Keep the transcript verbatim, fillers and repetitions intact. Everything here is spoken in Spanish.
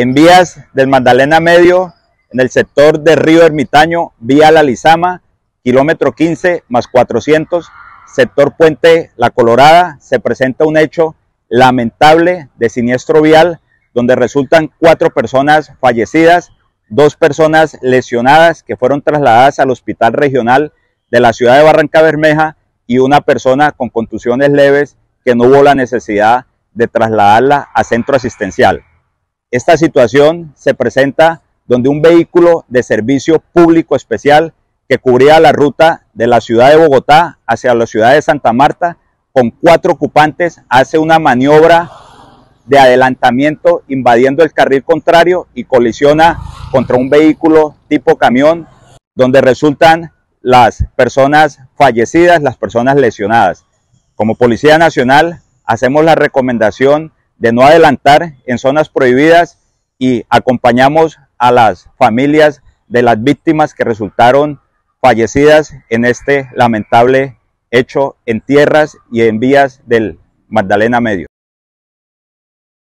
en vías del Magdalena Medio, en el sector de Río Ermitaño, vía La Lizama, kilómetro quince más cuatrocientos, sector Puente La Colorada, se presenta un hecho lamentable de siniestro vial, donde resultan cuatro personas fallecidas, dos personas lesionadas que fueron trasladadas al Hospital Regional de la ciudad de Barrancabermeja y una persona con contusiones leves que no hubo la necesidad de trasladarla a centro asistencial. Esta situación se presenta donde un vehículo de servicio público especial que cubría la ruta de la ciudad de Bogotá hacia la ciudad de Santa Marta, con cuatro ocupantes, hace una maniobra de adelantamiento invadiendo el carril contrario y colisiona contra un vehículo tipo camión, donde resultan las personas fallecidas, las personas lesionadas. Como Policía Nacional hacemos la recomendación de no adelantar en zonas prohibidas y acompañamos a las familias de las víctimas que resultaron fallecidas en este lamentable hecho en tierras y en vías del Magdalena Medio.